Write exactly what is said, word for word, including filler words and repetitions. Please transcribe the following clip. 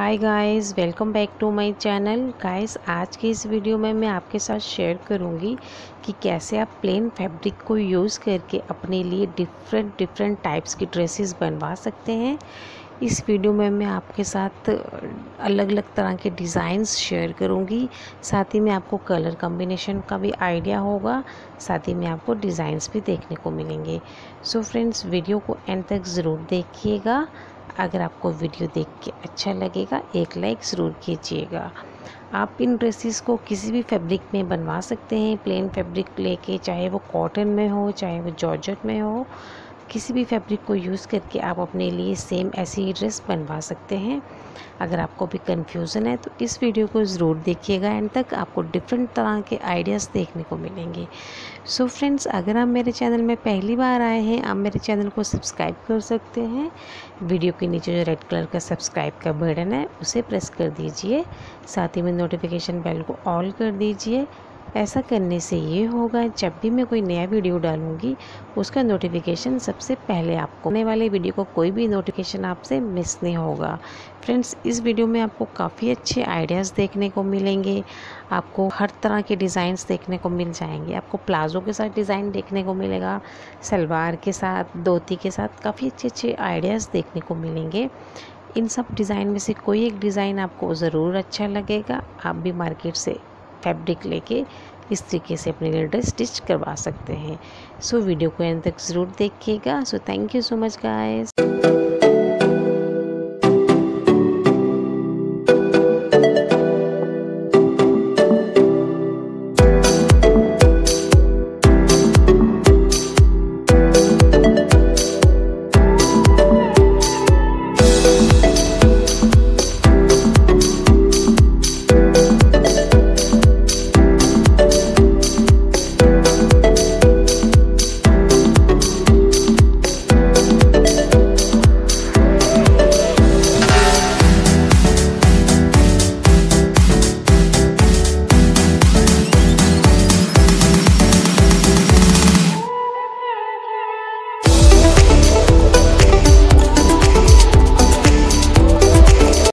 Hi guys, welcome back to my channel. Guys, आज की इस वीडियो में मैं आपके साथ शेयर करूंगी कि कैसे आप प्लेन फैब्रिक को यूज़ करके अपने लिए डिफरेंट डिफरेंट टाइप्स की ड्रेसेस बनवा सकते हैं। इस वीडियो में मैं आपके साथ अलग अलग तरह के डिज़ाइंस शेयर करूंगी, साथ ही में आपको कलर कॉम्बिनेशन का भी आइडिया होगा, साथ ही में आपको डिज़ाइंस भी देखने को मिलेंगे। सो फ्रेंड्स, वीडियो को एंड तक ज़रूर देखिएगा। अगर आपको वीडियो देख के अच्छा लगेगा एक लाइक ज़रूर कीजिएगा। आप इन ड्रेसेस को किसी भी फैब्रिक में बनवा सकते हैं, प्लेन फैब्रिक लेके, चाहे वो कॉटन में हो चाहे वो जॉर्जेट में हो, किसी भी फैब्रिक को यूज़ करके आप अपने लिए सेम ऐसी ड्रेस बनवा सकते हैं। अगर आपको भी कंफ्यूजन है तो इस वीडियो को ज़रूर देखिएगा, एंड तक आपको डिफरेंट तरह के आइडियाज़ देखने को मिलेंगे। सो फ्रेंड्स, अगर आप मेरे चैनल में पहली बार आए हैं, आप मेरे चैनल को सब्सक्राइब कर सकते हैं। वीडियो के नीचे जो रेड कलर का सब्सक्राइब का बटन है उसे प्रेस कर दीजिए, साथ ही में नोटिफिकेशन बेल को ऑल कर दीजिए। ऐसा करने से ये होगा, जब भी मैं कोई नया वीडियो डालूंगी उसका नोटिफिकेशन सबसे पहले आपको, आने वाले वीडियो को कोई भी नोटिफिकेशन आपसे मिस नहीं होगा। फ्रेंड्स, इस वीडियो में आपको काफ़ी अच्छे आइडियाज़ देखने को मिलेंगे, आपको हर तरह के डिज़ाइंस देखने को मिल जाएंगे। आपको प्लाजो के साथ डिज़ाइन देखने को मिलेगा, सलवार के साथ, धोती के साथ काफ़ी अच्छे अच्छे आइडियाज़ देखने को मिलेंगे। इन सब डिज़ाइन में से कोई एक डिज़ाइन आपको ज़रूर अच्छा लगेगा। आप भी मार्केट से फैब्रिक लेके इस तरीके से अपने लिए ड्रेस स्टिच करवा सकते हैं। सो वीडियो को एंड तक ज़रूर देखिएगा। So thank you so much guys.